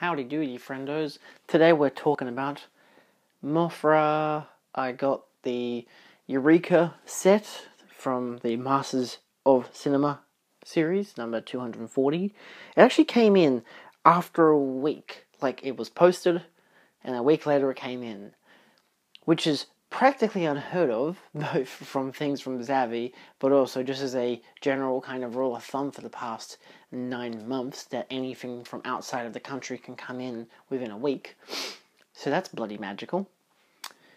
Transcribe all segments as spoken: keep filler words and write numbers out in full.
Howdy doody, friendos. Today we're talking about Mothra. I got the Eureka set from the Masters of Cinema series, number two hundred forty. It actually came in after a week. Like, it was posted, and a week later it came in. Which is practically unheard of, both from things from Zavi, but also just as a general kind of rule of thumb for the past nine months, that anything from outside of the country can come in within a week. So that's bloody magical.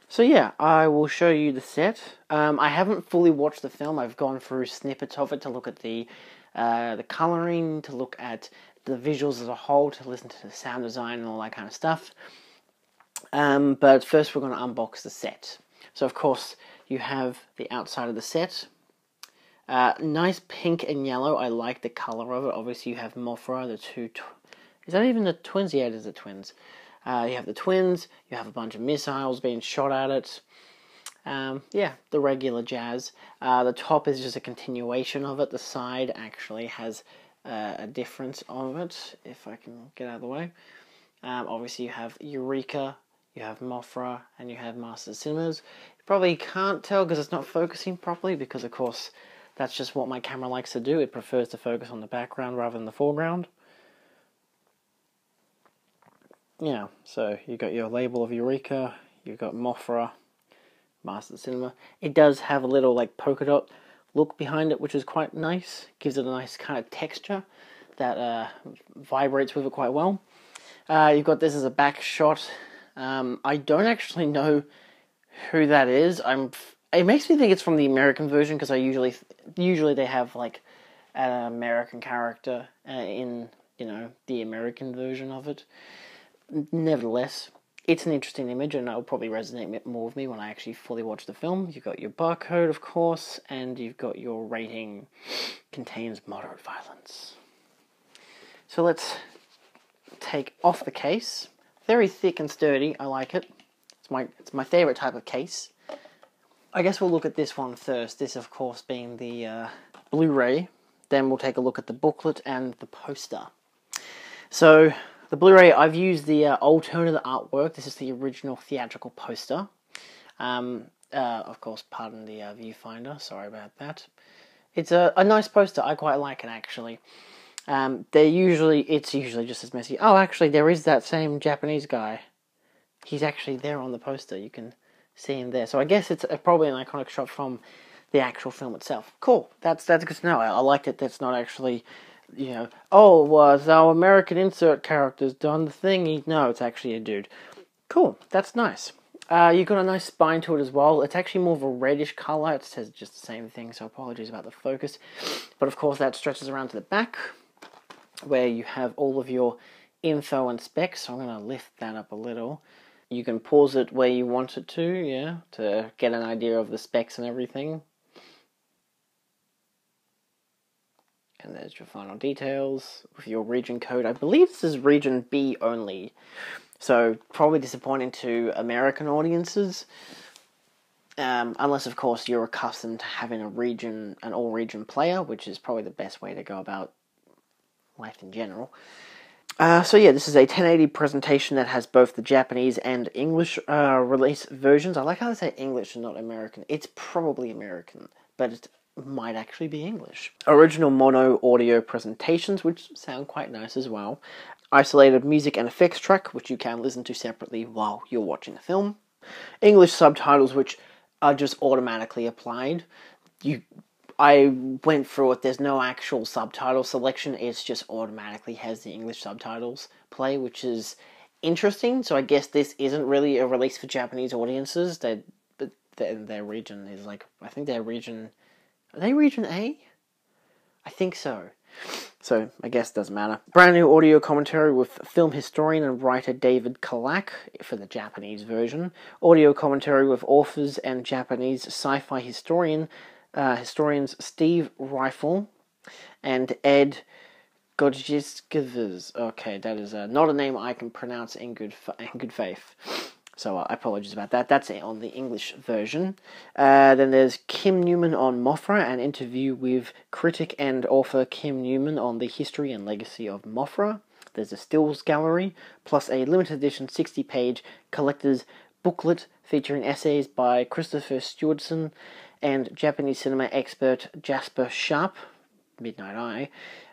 So yeah, I will show you the set. Um, I haven't fully watched the film. I've gone through snippets of it to look at the, uh, the colouring, to look at the visuals as a whole, to listen to the sound design and all that kind of stuff. Um, but first we're going to unbox the set. So of course you have the outside of the set. Uh, nice pink and yellow. I like the colour of it. Obviously you have Mothra, the two... Tw is that even the twins? Yeah, it is the twins. Uh, you have the twins. You have a bunch of missiles being shot at it. Um, yeah, the regular jazz. Uh, the top is just a continuation of it. The side actually has uh, a difference of it, if I can get out of the way. Um, obviously you have Eureka, you have Mothra, and you have Masters of Cinemas. You probably can't tell because it's not focusing properly, because of course that's just what my camera likes to do. It prefers to focus on the background rather than the foreground. Yeah, so you got your label of Eureka, you've got Mothra, Masters of Cinema. It does have a little like polka dot look behind it, which is quite nice. Gives it a nice kind of texture that uh, vibrates with it quite well. Uh, you've got this as a back shot. Um, I don't actually know who that is. I'm. It makes me think it's from the American version, because I usually usually they have like an American character uh, in you know the American version of it. Nevertheless, it's an interesting image, and it'll probably resonate more with me when I actually fully watch the film. You've got your barcode, of course, and you've got your rating. Contains moderate violence. So let's take off the case. Very thick and sturdy. I like it. It's my it's my favourite type of case. I guess we'll look at this one first. This, of course, being the uh, Blu-ray. Then we'll take a look at the booklet and the poster. So the Blu-ray, I've used the uh, alternate artwork. This is the original theatrical poster. Um, uh, of course, pardon the uh, viewfinder. Sorry about that. It's a, a nice poster. I quite like it, actually. Um, they're usually, it's usually just as messy. Oh, actually, there is that same Japanese guy. He's actually there on the poster. You can see him there. So I guess it's a, probably an iconic shot from the actual film itself. Cool. That's that's good to know. I, I liked it. That's not actually, you know, oh, was our American insert character's done the thingy? No, it's actually a dude. Cool. That's nice. Uh, you've got a nice spine to it as well. It's actually more of a reddish colour. It says just the same thing, so apologies about the focus. But of course, that stretches around to the back, where you have all of your info and specs. So I'm going to lift that up a little. You can pause it where you want it to, yeah, to get an idea of the specs and everything. And there's your final details with your region code. I believe this is region B only, so probably disappointing to American audiences. Um, unless, of course, you're accustomed to having a region, an all-region player, which is probably the best way to go about life in general. Uh, so yeah, this is a ten eighty presentation that has both the Japanese and English uh, release versions. I like how they say English and not American. It's probably American, but it might actually be English. Original mono audio presentations, which sound quite nice as well. Isolated music and effects track, which you can listen to separately while you're watching the film. English subtitles, which are just automatically applied. You... I went through it, there's no actual subtitle selection, it's just automatically has the English subtitles play, which is interesting. So I guess this isn't really a release for Japanese audiences, they, but their, their region is like, I think their region, are they region A? I think so. So I guess it doesn't matter. Brand new audio commentary with film historian and writer David Kalat for the Japanese version. Audio commentary with authors and Japanese sci-fi historian Uh, historians Steve Riffee and Ed Godziszewski. Okay, that is uh, not a name I can pronounce in good fa in good faith. So uh, I apologize about that. That's it on the English version. Uh, then there's Kim Newman on Mothra, an interview with critic and author Kim Newman on the history and legacy of Mothra. There's a stills gallery, plus a limited edition sixty page collector's booklet featuring essays by Christopher Stewardson and Japanese cinema expert Jasper Sharp, Midnight Eye,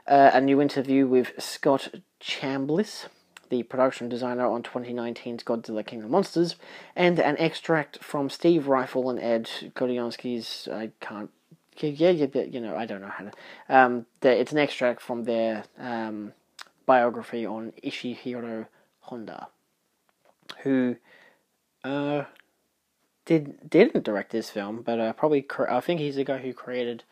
uh, a new interview with Scott Chambliss, the production designer on twenty nineteen's Godzilla King of Monsters, and an extract from Steve Riffee and Ed Godziszewski's, I can't, yeah, yeah, you know, I don't know how to, um, the, it's an extract from their um, biography on Ishirō Honda, who uh, did, didn't direct this film, but uh, probably, cre- I think he's the guy who created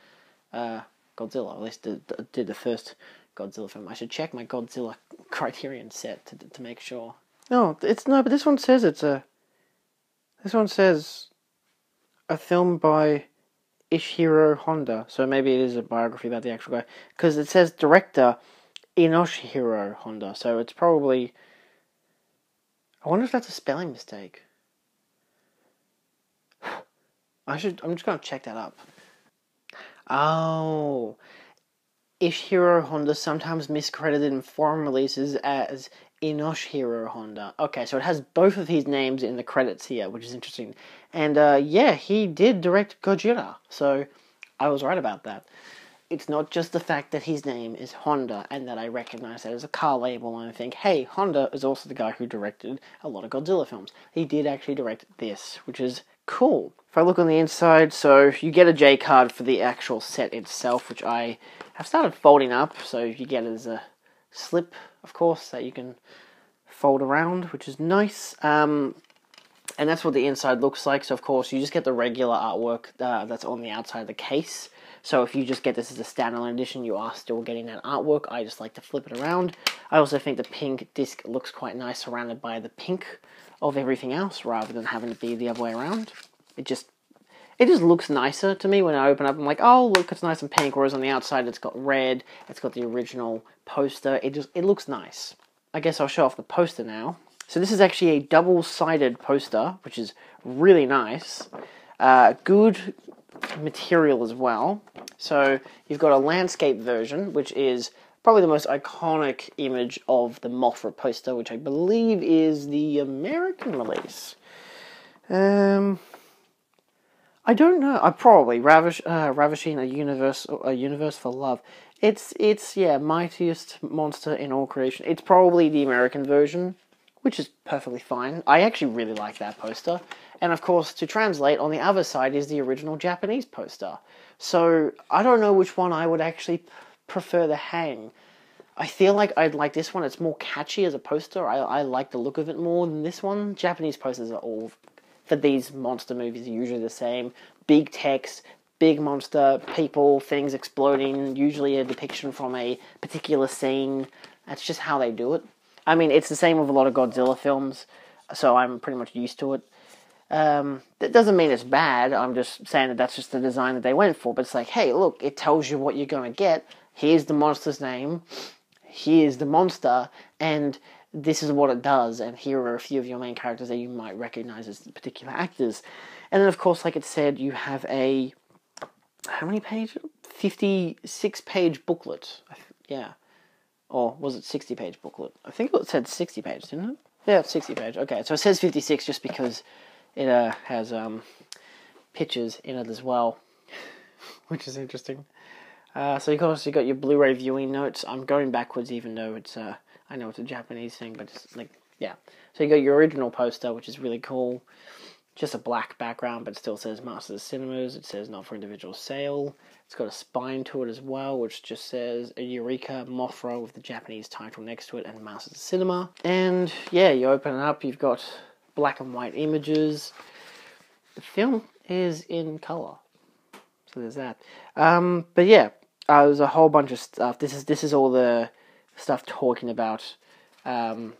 uh, Godzilla, or at least did, did the first Godzilla film. I should check my Godzilla Criterion set to to make sure. No, it's no, but this one says it's a. This one says, a film by Ishirō Honda. So maybe it is a biography about the actual guy, because it says director Inoshihiro Honda. So it's probably. I wonder if that's a spelling mistake. I should. I'm just gonna check that up. Oh. Ishirō Honda, sometimes miscredited in foreign releases as Inoshihiro Honda. Okay, so it has both of his names in the credits here, which is interesting. And uh, yeah, he did direct Godzilla, so I was right about that. It's not just the fact that his name is Honda and that I recognize that as a car label and I think, hey, Honda is also the guy who directed a lot of Godzilla films. He did actually direct this, which is cool. If I look on the inside, so you get a J card for the actual set itself, which I have started folding up, so you get it as a slip, of course, that you can fold around, which is nice. Um, and that's what the inside looks like. So of course you just get the regular artwork uh, that's on the outside of the case. So if you just get this as a standalone edition, you are still getting that artwork. I just like to flip it around. I also think the pink disc looks quite nice, surrounded by the pink of everything else, rather than having to be the other way around. It just, it just looks nicer to me when I open up. I'm like, oh, look, it's nice and pink. Whereas on the outside, it's got red. It's got the original poster. It just, it looks nice. I guess I'll show off the poster now. So this is actually a double-sided poster, which is really nice. Uh, good material as well. So you've got a landscape version, which is probably the most iconic image of the Mothra poster, which I believe is the American release. Um, I don't know. I probably ravish, uh, ravishing a universe, a universe for love. It's it's yeah, mightiest monster in all creation. It's probably the American version, which is perfectly fine. I actually really like that poster. And of course, to translate, on the other side is the original Japanese poster. So I don't know which one I would actually prefer to hang. I feel like I'd like this one. It's more catchy as a poster. I, I like the look of it more than this one. Japanese posters are all, for these monster movies, are usually the same. Big text, big monster, people, things exploding, usually a depiction from a particular scene. That's just how they do it. I mean, it's the same with a lot of Godzilla films, so I'm pretty much used to it. Um, that doesn't mean it's bad, I'm just saying that that's just the design that they went for, but it's like, hey, look, it tells you what you're going to get, here's the monster's name, here's the monster, and this is what it does, and here are a few of your main characters that you might recognize as particular actors. And then, of course, like it said, you have a, how many pages? fifty-six page booklet, I th- yeah. Or was it sixty page booklet? I think it said sixty page, didn't it? Yeah, it's sixty page. Okay, so it says fifty-six just because it uh, has um, pictures in it as well, which is interesting. Uh, so, of course, you got your Blu-ray viewing notes. I'm going backwards even though it's, uh, I know it's a Japanese thing, but it's like, yeah. So you got your original poster, which is really cool. Just a black background, but it still says Masters of Cinemas. It says not for individual sale. It's got a spine to it as well, which just says Eureka, Mothra, with the Japanese title next to it, and Masters of Cinema. And yeah, you open it up, you've got black and white images. The film is in color, so there's that. Um, but yeah, uh, there's a whole bunch of stuff. This is this is all the stuff talking about um,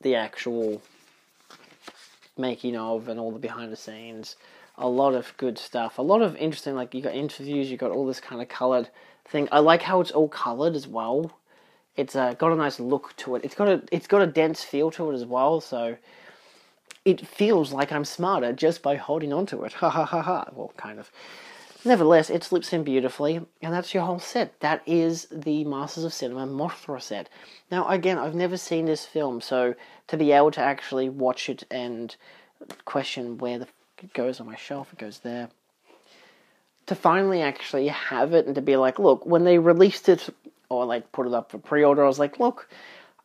the actual making of and all the behind the scenes. A lot of good stuff. A lot of interesting, like, you got interviews, you got all this kind of coloured thing. I like how it's all coloured as well. It's uh, got a nice look to it. It's got a it's got a dense feel to it as well, so it feels like I'm smarter just by holding on to it. Ha ha ha ha. Well, kind of. Nevertheless, it slips in beautifully, and that's your whole set. That is the Masters of Cinema Mothra set. Now, again, I've never seen this film, so to be able to actually watch it and question where the f it goes on my shelf, it goes there. To finally actually have it and to be like, look, when they released it, or like put it up for pre-order, I was like, look,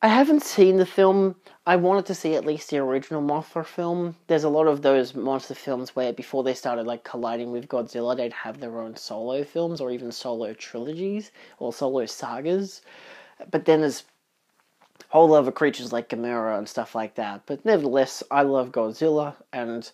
I haven't seen the film. I wanted to see at least the original Mothra film. There's a lot of those monster films where before they started like colliding with Godzilla, they'd have their own solo films or even solo trilogies or solo sagas. But then there's a whole lot of creatures like Gamera and stuff like that. But nevertheless, I love Godzilla, and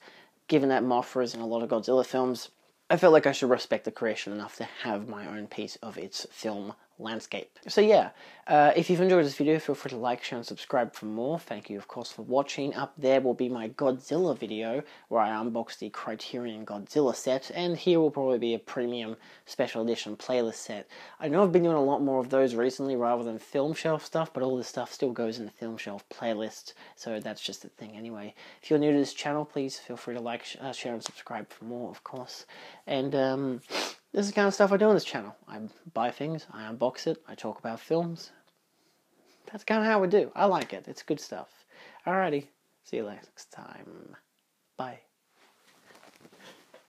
given that Mothra is in a lot of Godzilla films, I felt like I should respect the creation enough to have my own piece of its film landscape. So yeah, uh, if you've enjoyed this video, feel free to like, share and subscribe for more. Thank you, of course, for watching. Up there will be my Godzilla video where I unbox the Criterion Godzilla set, and here will probably be a premium special edition playlist set. I know I've been doing a lot more of those recently rather than film shelf stuff, but all this stuff still goes in the film shelf playlist, so that's just the thing anyway. If you're new to this channel, please feel free to like, sh uh, share and subscribe for more, of course. And um... this is the kind of stuff I do on this channel. I buy things, I unbox it, I talk about films. That's kind of how we do. I like it. It's good stuff. Alrighty. See you next time. Bye.